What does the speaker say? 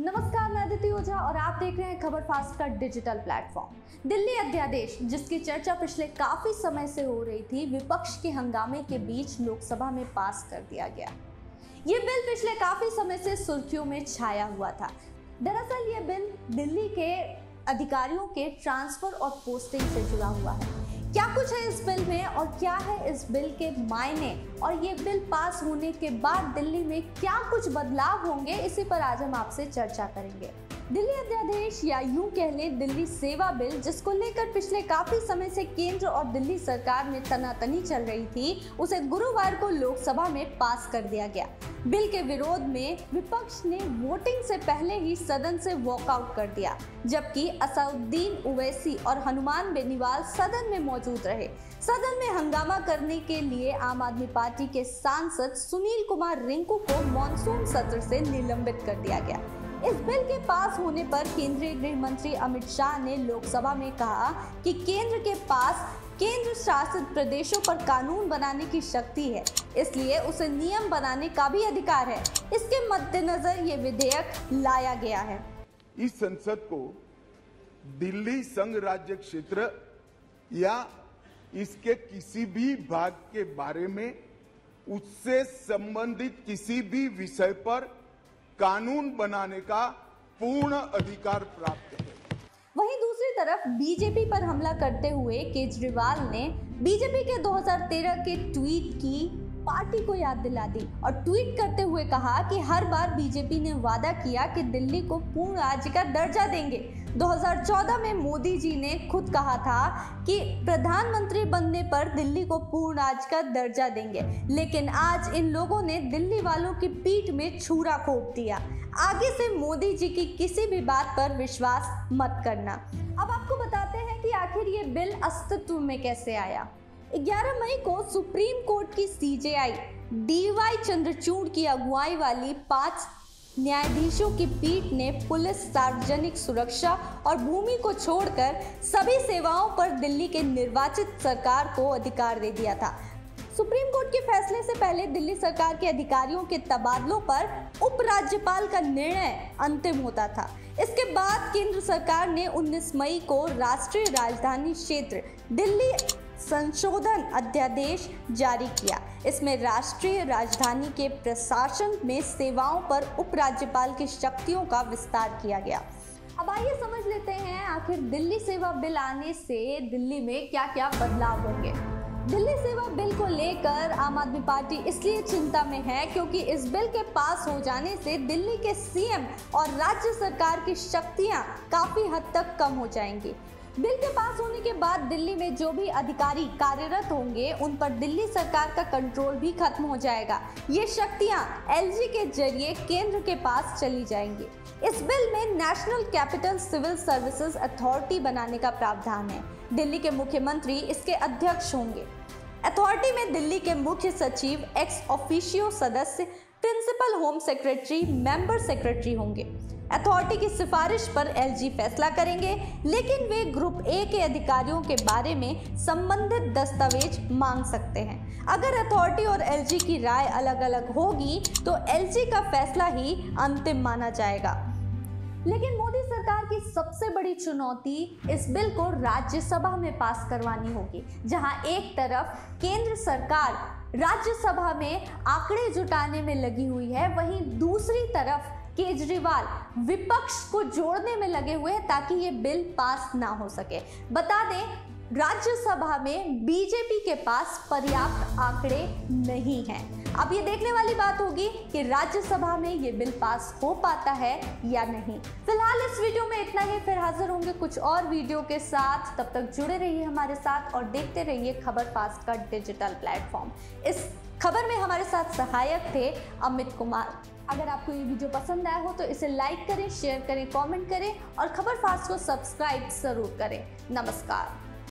नमस्कार, मैं अदिति ओझा और आप देख रहे हैं खबर फास्ट का डिजिटल प्लेटफॉर्म। दिल्ली अध्यादेश, जिसकी चर्चा पिछले काफी समय से हो रही थी, विपक्ष के हंगामे के बीच लोकसभा में पास कर दिया गया। ये बिल पिछले काफी समय से सुर्खियों में छाया हुआ था। दरअसल ये बिल दिल्ली के अधिकारियों के ट्रांसफर और पोस्टिंग से जुड़ा हुआ है। क्या कुछ है इस बिल में और क्या है इस बिल के मायने, और ये बिल पास होने के बाद दिल्ली में क्या कुछ बदलाव होंगे, इसी पर आज हम आपसे चर्चा करेंगे। दिल्ली अध्यादेश या यूं कह लें दिल्ली सेवा बिल, जिसको लेकर पिछले काफी समय से केंद्र और दिल्ली सरकार में तनातनी चल रही थी, उसे गुरुवार को लोकसभा में पास कर दिया गया। बिल के विरोध में विपक्ष ने वोटिंग से पहले ही सदन से वॉकआउट कर दिया, जबकि असौद्दीन उवैसी और हनुमान बेनीवाल सदन में मौजूद रहे। सदन में हंगामा करने के लिए आम आदमी पार्टी के सांसद सुनील कुमार रिंकू को मॉनसून सत्र से निलंबित कर दिया गया। इस बिल के पास होने पर केंद्रीय गृह मंत्री अमित शाह ने लोकसभा में कहा कि केंद्र के पास केंद्र शासित प्रदेशों पर कानून बनाने की शक्ति है, इसलिए उसे नियम बनाने का भी अधिकार है। इसके मद्देनजर ये विधेयक लाया गया है। इस संसद को दिल्ली संघ राज्य क्षेत्र या इसके किसी भी भाग के बारे में उससे संबंधित किसी भी विषय पर कानून बनाने का पूर्ण अधिकार प्राप्त है। वहीं दूसरी तरफ बीजेपी पर हमला करते हुए केजरीवाल ने बीजेपी के 2013 के ट्वीट की पार्टी को याद दिला दी और ट्वीट करते हुए कहा कि हर बार बीजेपी ने वादा किया कि दिल्ली को पूर्ण राज्य का दर्जा देंगे। 2014 में मोदी जी ने खुद कहा था कि प्रधानमंत्री बनने पर दिल्ली को पूर्ण राज्य का दर्जा देंगे, लेकिन आज इन लोगों ने दिल्ली वालों की पीठ में छुरा घोंप दिया। आगे से मोदी जी की किसी भी बात पर विश्वास मत करना। अब आपको बताते हैं कि आखिर ये बिल अस्तित्व में कैसे आया। 11 मई को सुप्रीम कोर्ट की सीजेआई डीवाई चंद्रचूड़ की अगुवाई वाली 5 न्यायाधीशों की पीठ ने पुलिस, सार्वजनिक सुरक्षा और भूमि को छोड़कर सभी सेवाओं पर दिल्ली के निर्वाचित सरकार को अधिकार दे दिया था। सुप्रीम कोर्ट के फैसले से पहले दिल्ली सरकार के अधिकारियों के तबादलों पर उपराज्यपाल का निर्णय अंतिम होता था। इसके बाद केंद्र सरकार ने 19 मई को राष्ट्रीय राजधानी क्षेत्र दिल्ली संशोधन अध्यादेश जारी किया। इसमें राष्ट्रीय राजधानी के प्रशासन में सेवाओं पर उपराज्यपाल की शक्तियों का विस्तार किया गया। अब आइए समझ लेते हैं आखिर दिल्ली सेवा बिल आने से दिल्ली में क्या क्या बदलाव होंगे। दिल्ली सेवा बिल को लेकर आम आदमी पार्टी इसलिए चिंता में है क्योंकि इस बिल के पास हो जाने से दिल्ली के सीएम और राज्य सरकार की शक्तियाँ काफ़ी हद तक कम हो जाएंगी। बिल के पास होने के बाद दिल्ली में जो भी अधिकारी कार्यरत होंगे उन पर दिल्ली सरकार का कंट्रोल भी खत्म हो जाएगा। ये शक्तियां एलजी के जरिए केंद्र के पास चली जाएंगी। इस बिल में national capital civil services authority बनाने का प्रावधान है। दिल्ली के मुख्यमंत्री इसके अध्यक्ष होंगे। अथॉरिटी में दिल्ली के मुख्य सचिव, एक्स ऑफिशियो सदस्य, principal home secretary, member secretary होंगे। अथॉरिटी की सिफारिश पर एलजी फैसला करेंगे, लेकिन वे ग्रुप ए के अधिकारियों के बारे में संबंधित दस्तावेज मांग सकते हैं। अगर अथॉरिटी और एलजी की राय अलग अलग होगी तो एलजी का फैसला ही अंतिम माना जाएगा। लेकिन मोदी सरकार की सबसे बड़ी चुनौती इस बिल को राज्यसभा में पास करवानी होगी, जहां एक तरफ केंद्र सरकार राज्यसभा में आंकड़े जुटाने में लगी हुई है, वहीं दूसरी तरफ केजरीवाल विपक्ष को जोड़ने में लगे हुए हैं ताकि ये बिल पास ना हो सके। बता दें, राज्यसभा में बीजेपी के पास पर्याप्त आंकड़े नहीं हैं। अब ये देखने वाली बात होगी कि राज्यसभा में ये बिल पास हो पाता है या नहीं। फिलहाल इस वीडियो में इतना ही, फिर हाजिर होंगे कुछ और वीडियो के साथ। तब तक जुड़े रहिए हमारे साथ और देखते रहिए खबर फास्ट का डिजिटल प्लेटफॉर्म। इस खबर में हमारे साथ सहायक थे अमित कुमार। अगर आपको ये वीडियो पसंद आया हो तो इसे लाइक करें, शेयर करें, कमेंट करें और खबर फास्ट को सब्सक्राइब जरूर करें। नमस्कार।